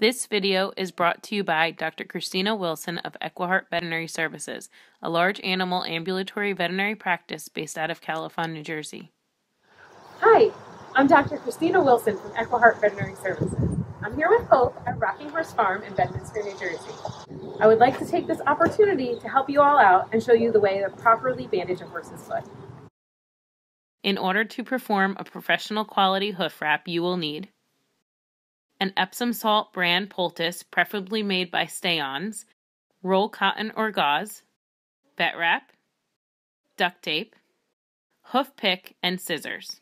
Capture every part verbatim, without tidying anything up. This video is brought to you by Doctor Christina Wilson of EquiHeart Veterinary Services, a large animal ambulatory veterinary practice based out of Califon, New Jersey. Hi, I'm Doctor Christina Wilson from EquiHeart Veterinary Services. I'm here with Hope at Rocking Horse Farm in Bedminster, New Jersey. I would like to take this opportunity to help you all out and show you the way to properly bandage a horse's foot. In order to perform a professional quality hoof wrap, you will need an Epsom salt bran poultice, preferably made by Stayons, roll cotton or gauze, vet wrap, duct tape, hoof pick, and scissors.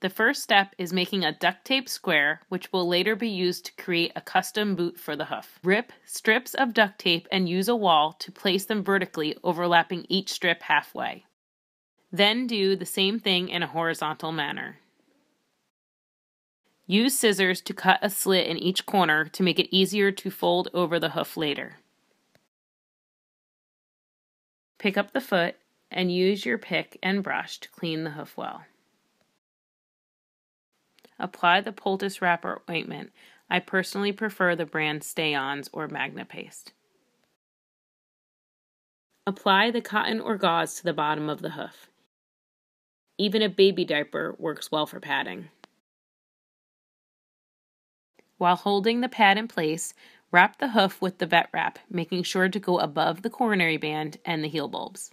The first step is making a duct tape square, which will later be used to create a custom boot for the hoof. Rip strips of duct tape and use a wall to place them vertically, overlapping each strip halfway. Then do the same thing in a horizontal manner. Use scissors to cut a slit in each corner to make it easier to fold over the hoof later. Pick up the foot and use your pick and brush to clean the hoof well. Apply the poultice wrap or ointment. I personally prefer the brand Stayons or Magna Paste. Apply the cotton or gauze to the bottom of the hoof. Even a baby diaper works well for padding. While holding the pad in place, wrap the hoof with the vet wrap, making sure to go above the coronary band and the heel bulbs.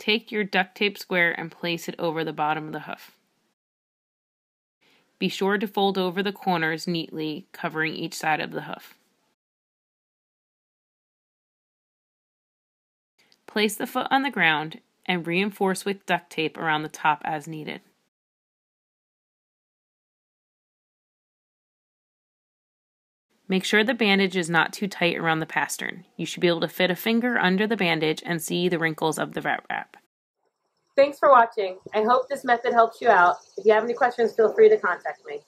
Take your duct tape square and place it over the bottom of the hoof. Be sure to fold over the corners neatly, covering each side of the hoof. Place the foot on the ground and reinforce with duct tape around the top as needed. Make sure the bandage is not too tight around the pastern. You should be able to fit a finger under the bandage and see the wrinkles of the vet wrap. Thanks for watching. I hope this method helps you out. If you have any questions, feel free to contact me.